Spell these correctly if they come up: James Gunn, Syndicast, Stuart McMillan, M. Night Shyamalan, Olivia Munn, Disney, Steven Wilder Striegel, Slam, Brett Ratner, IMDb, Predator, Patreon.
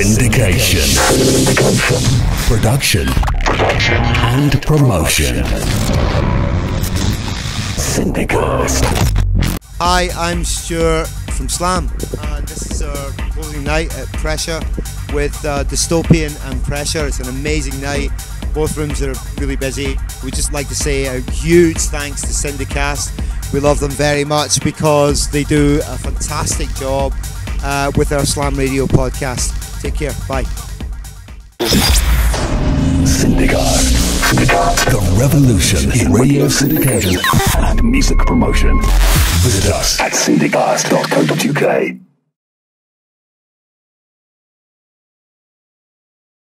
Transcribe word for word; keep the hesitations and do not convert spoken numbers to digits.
syndication, syndication. Production. Production and promotion. Syndicast. Hi, I'm Stuart from Slam, and this is our closing night at Pressure with uh, Dystopian and Pressure. It's an amazing night. Both rooms are really busy. We'd just like to say a huge thanks to Syndicast. We love them very much because they do a fantastic job uh, with our Slam Radio podcast. Take care. Bye. Syndicast. The revolution in radio syndication and music promotion. Visit us at syndicast dot co dot U K.